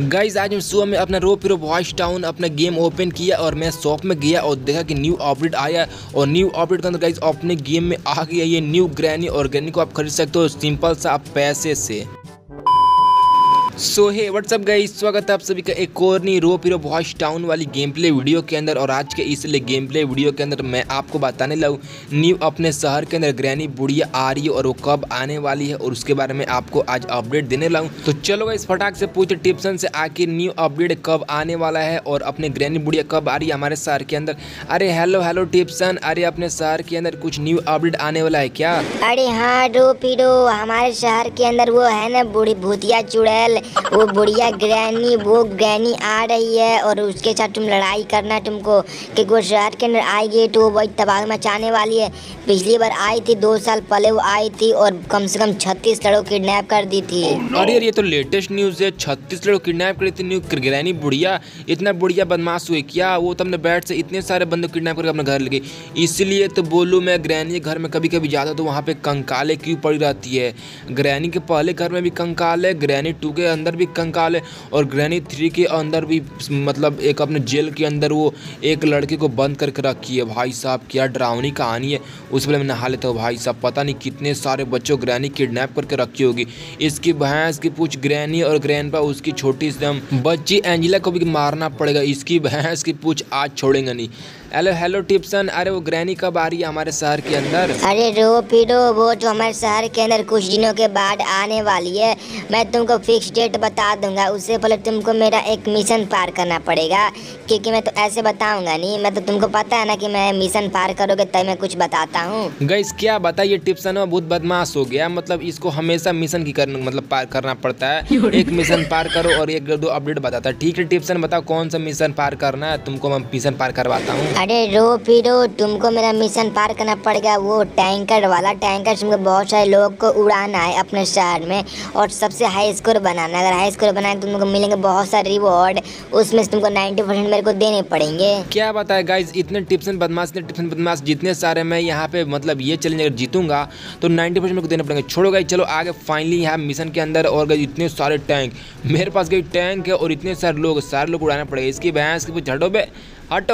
Guys आज हम सुबह में अपना रोप हीरो वॉइस टाउन अपना गेम ओपन किया और मैं शॉप में गया और देखा कि न्यू अपडेट आया और न्यू अपडेट के अंदर गाइज अपने गेम में आ गया ये न्यू ग्रैनी और ग्रैनी को आप खरीद सकते हो सिंपल सा आप पैसे से। सो हे व्हाट्सअप गाइस, स्वागत है आप सभी का एक और नई रोप हीरो वॉइस टाउन वाली गेम प्ले वीडियो के अंदर। और आज के इसलिए गेम प्ले वीडियो के अंदर मैं आपको बताने लगा न्यू अपने शहर के अंदर ग्रैनी बुढ़िया आ रही है और वो कब आने वाली है और उसके बारे में आपको आज अपडेट देने लगा हूं। तो चलो गाइस फटाक से पूछे टिप्सन से आखिर न्यू अपडेट कब आने वाला है और अपने ग्रैनी बुढ़िया कब आ रही है हमारे शहर के अंदर। अरे हेलो हेलो टिप्सन, अरे अपने शहर के अंदर कुछ न्यू अपडेट आने वाला है क्या? अरे हाँ रोप हीरो, हमारे शहर के अंदर वो है ना बूढ़ी भूतिया चुड़ैल, वो बुढ़िया ग्रैनी, वो ग्रैनी आ रही है और उसके साथ तुम लड़ाई करना तुमको कि वो शहर के अंदर आएगी तो वो वही तबाही मचाने वाली है। पिछली बार आई थी, 2 साल पहले वो आई थी और कम से कम 36 लड़कों किडनैप कर दी थी। अरे ये तो लेटेस्ट न्यूज है, 36 लड़कों किडनैप करी थी न्यू ग्रैनी बुढ़िया। इतना बुढ़िया बदमाश हुई क्या? वो तो अपने बैट से इतने सारे बंदे किडनैप करके अपने घर ले गई। इसलिए तो बोलूँ मैं ग्रैनी घर में कभी कभी जाता तो वहाँ पे कंकाले क्यों पड़ी रहती है। ग्रैनी के पहले घर में भी कंकाल है, ग्रैनी 2 के अंदर भी कंकाल है और ग्रैनी 3 के अंदर भी, मतलब एक अपने जेल के अंदर वो एक लड़के को बंद करके रखी है। भाई साहब क्या डरावनी कहानी है, उस पर मैं नहा लेता हूँ। भाई साहब पता नहीं कितने सारे बच्चों ग्रैनी किडनैप करके रखी होगी। इसकी भैंस की पूछ ग्रैनी और ग्रैंडपा उसकी छोटी एकदम बच्ची एंजेला को भी मारना पड़ेगा, इसकी भैंस की पूछ आज छोड़ेंगे नहीं। हेलो हेलो टिप्सन, अरे वो ग्रैनी कब आ रही है हमारे शहर के अंदर? अरे रोप हीरो वो तो हमारे शहर के अंदर कुछ दिनों के बाद आने वाली है। मैं तुमको फिक्स डेट बता दूंगा, उससे पहले तुमको मेरा एक मिशन पार करना पड़ेगा क्योंकि मैं तो ऐसे बताऊंगा नहीं। मैं तो तुमको पता है ना कि मैं मिशन पार करोगे तब मैं कुछ बताता हूँ। गाइस क्या बताइए टिप्सन में बहुत बदमाश हो गया, मतलब इसको हमेशा मिशन की मतलब पार करना पड़ता है। एक मिशन पार करो और एक 2 अपडेट बताता है। ठीक है टिप्सन बताओ कौन सा मिशन पार करना है, तुमको मैं मिशन पार करवाता हूँ। अरे रोप हीरो तुमको मेरा मिशन पार करना पड़ेगा, वो टैंकर वाला। टैंकर तुमको बहुत सारे लोग को उड़ाना है अपने शहर में और सबसे हाई स्कोर बनाना। अगर हाई स्कोर बनाएंगे तो तुमको मिलेंगे बहुत सारे रिवॉर्ड, उसमें से तुमको 90% मेरे को देने पड़ेंगे। क्या बताए गाइज, इतने टिप्सन बदमाश जितने सारे मैं यहाँ पे, मतलब ये चैलेंज अगर जीतूंगा तो 90% मेरे को देने पड़ेंगे। छोड़ो गाइज चलो आगे फाइनली यहाँ मिशन के अंदर। और गई इतने सारे टैंक मेरे पास, गई टैंक है और इतने सारे लोग उड़ाना पड़ेगा। इसकी भैंस की झटो पे हटो।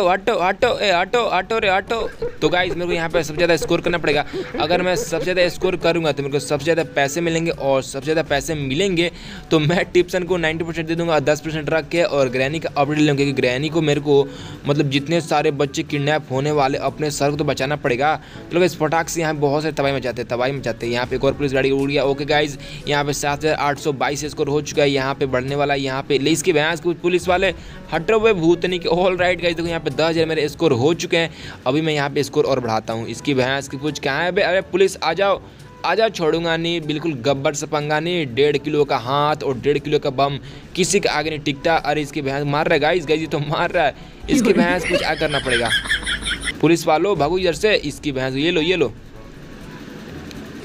तो गाइज मेरे को यहाँ पे सबसे ज़्यादा स्कोर करना पड़ेगा। अगर मैं सबसे ज़्यादा स्कोर करूँगा तो मेरे को सबसे ज़्यादा पैसे मिलेंगे और सबसे ज़्यादा पैसे मिलेंगे तो मैं टिप्सन को 90% दे दूँगा, 10% रख के और ग्रैनी का अपडेट लूँगा क्योंकि ग्रैनी को मेरे को, मतलब जितने सारे बच्चे किडनैप होने वाले अपने सर को तो बचाना पड़ेगा। तो इस फटाक से यहाँ बहुत सारे तबाही मचाते हैं। यहाँ पर एक और पुलिस गाड़ी उड़ गया। ओके गाइज यहाँ पर 7822 स्कोर हो चुका है, यहाँ पर बढ़ने वाला है। यहाँ पे इसके भैंस कुछ पुलिस वाले हटो वे भूतनी के। ऑल राइट गाइज यहाँ पे 10,000 मेरे स्कोर हो चुके हैं। अभी मैं यहाँ पे स्कोर और बढ़ाता हूँ। इसकी भैंस की पूछ कहाँ है बे? अरे पुलिस आ जाओ, छोड़ूंगा नहीं, बिल्कुल गब्बर से पंगा नहीं। 1.5 किलो का हाथ और 1.5 किलो का बम किसी का आगे नहीं टिकता। अरे इसकी भैंस मार रहा है गाइज तो मार रहा है। इसकी भैंस कुछ आ करना पड़ेगा, पुलिस वालों भागो इधर से। इसकी भैंस ये लो।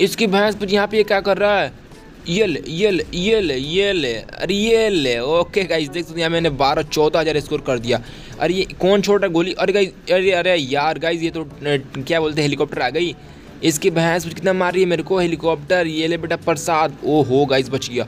इसकी भैंस पूछ यहाँ पे क्या कर रहा है? ये ले। अरे ये ले। ओके गाइज देख सकते हैं मैंने 12-14,000 स्कोर कर दिया। अरे ये कौन छोड़ रहा गोली? अरे गाइज अरे यार गाइज ये तो क्या बोलते हैं हेलीकॉप्टर आ गई। इसकी भैंस कितना मार रही है मेरे को हेलीकॉप्टर। ये ले बेटा प्रसाद। ओ हो गाइज बच गया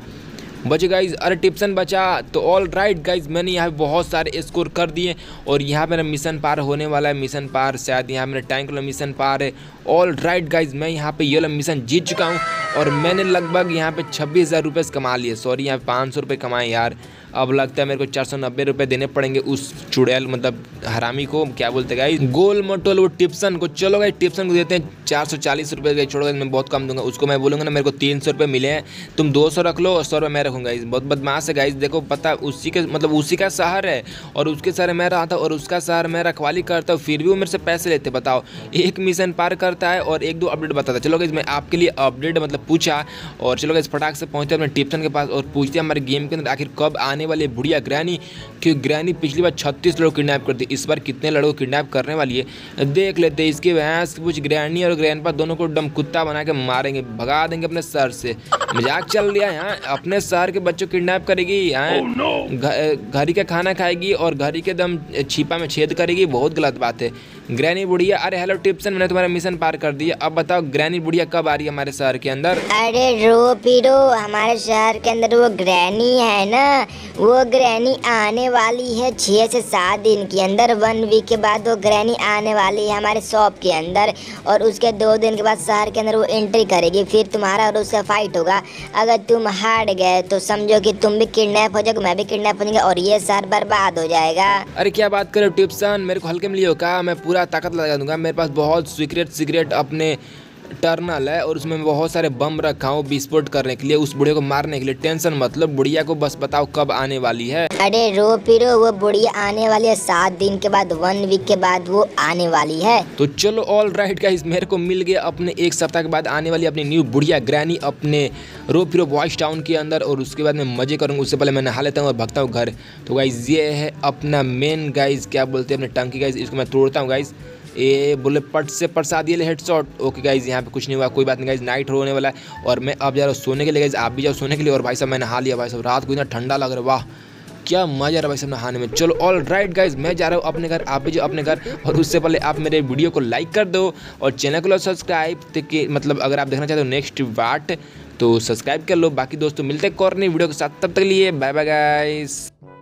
गाइज। अरे टिप्सन बचा। तो ऑल राइट गाइज मैंने यहाँ पे बहुत सारे स्कोर कर दिए और यहाँ मेरा मिशन पार होने वाला है। मिशन पार शायद यहाँ मेरा टैंक वाला मिशन पार है। ऑल राइट गाइज मैं यहाँ पे ये वाला मिशन जीत चुका हूँ और मैंने लगभग यहाँ पे 26,000 रुपये कमा लिए। सॉरी यहाँ पे 500 रुपये कमाए यार। अब लगता है मेरे को 490 रुपये देने पड़ेंगे उस चुड़ैल, मतलब हरामी को। क्या बोलते गाइज गोल मटोल वो टिप्सन को। चलो गाइज टिप्सन को देते हैं 440 रुपये। छोड़ो मैं बहुत कम दूंगा उसको। मैं बोलूँगा ना मेरे को 300 रुपये मिले हैं, तुम 200 रख लो और 100 रुपये मैं रखूँगा। इस बहुत बदमाश है गाइज। देखो पता उसी के, मतलब उसी का शहर है और उसके शहर मैं रहा था और उसका शहर मैं रखवाली करता हूँ, फिर भी वो मेरे से पैसे लेते। बताओ एक मिशन पार करता है और 1-2 अपडेट बताता। चलो गाइज मैं आपके लिए अपडेट मतलब पूछा। और चलो गाइज फटाक से पहुँचते अपने टिप्सन के पास और पूछते हैं हमारे गेम के अंदर आखिर कब आने वाली बुढ़िया ग्रैनी। क्योंकि ग्रैनी पिछली बार 36 लोग किडनैप करती, इस बार कितने लड़कों को किडनैप करने वाली है देख लेते हैं। इसके भैंस कुछ ग्रैनी और ग्रैंडपा दोनों को डम कुत्ता बना के मारेंगे, भगा देंगे अपने सर से। मजाक चल रहा है यहाँ। अपने शहर के बच्चों किडनैप करेगी यहाँ, घरी का खाना खाएगी और घरी के दम छीपा में छेद करेगी। बहुत गलत बात है। ग्रैनी बुढ़िया, अरे हेलो टिप्सन, मैंने तुम्हारा मिशन पार कर दिया। अब बताओ ग्रैनी बुढ़िया कब आ रही है हमारे शहर के अंदर? अरे रोप हीरो, हमारे शहर के अंदर वो ग्रैनी है ना, वो ग्रैनी आने वाली है 6 से 7 दिन के अंदर। 1 वीक के बाद वो ग्रैनी आने वाली है हमारे शॉप के अंदर, और उसके 2 दिन के बाद शहर के अंदर वो एंट्री करेगी। फिर तुम्हारा और उसका फाइट होगा। अगर तुम हार गए तो समझो कि तुम भी किडनैप हो जाओगे, मैं भी किडनैप हो जाऊंगा और ये शहर बर्बाद हो जाएगा। अरे क्या बात करो टिप्सन, मेरे को हल्के में लियो का, मैं पूरा ताकत लगा दूंगा। मेरे पास बहुत सीक्रेट अपने टर्नल है और उसमें बहुत सारे बम रखा हूँ विस्फोट करने के लिए, उस बुढ़िया को मारने के लिए। टेंशन मतलब बुढ़िया को, बस बताओ कब आने वाली है? अरे रो पीरो, वो बुढ़िया आने वाली है 7 दिन के बाद, 1 वीक के बाद वो आने वाली है। तो चलो ऑल राइट गाइस, मेरे को मिल गया अपने 1 सप्ताह के बाद आने वाली अपनी न्यू बुढ़िया ग्रैनी अपने रोप हीरो वॉइस टाउन के अंदर, और उसके बाद मैं मजे करूँगा। उससे पहले मैं नहा लेता हूँ और भागता हूँ घर। तो गाइज ये है अपना मेन गाइज, क्या बोलते हैं, अपने टंकी गाइज, इसको मैं तोड़ता हूँ गाइज। ये बोले पट से प्रसाद, ये ले हेडशॉट। ओके गाइज, यहाँ पे कुछ नहीं हुआ, कोई बात नहीं गाइज। नाइट होने वाला है और मैं अब जा रहा हूँ सोने के लिए गाइज, आप भी जाओ सोने के लिए। और भाई साहब मैं नहा लिया भाई साहब, रात को इतना ठंडा लग रहा है, वाह क्या मजा आ रहा भाई साहब नहाने में। चलो ऑल राइट गाइज, मैं जा रहा हूँ अपने घर, आप भी जाओ अपने घर। और उससे पहले आप मेरे वीडियो को लाइक कर दो और चैनल को सब्सक्राइब, मतलब अगर आप देखना चाहते हो नेक्स्ट पार्ट तो सब्सक्राइब कर लो। बाकी दोस्तों मिलते हैं और नई वीडियो के साथ, तब तक के लिए बाय बाय गाइज।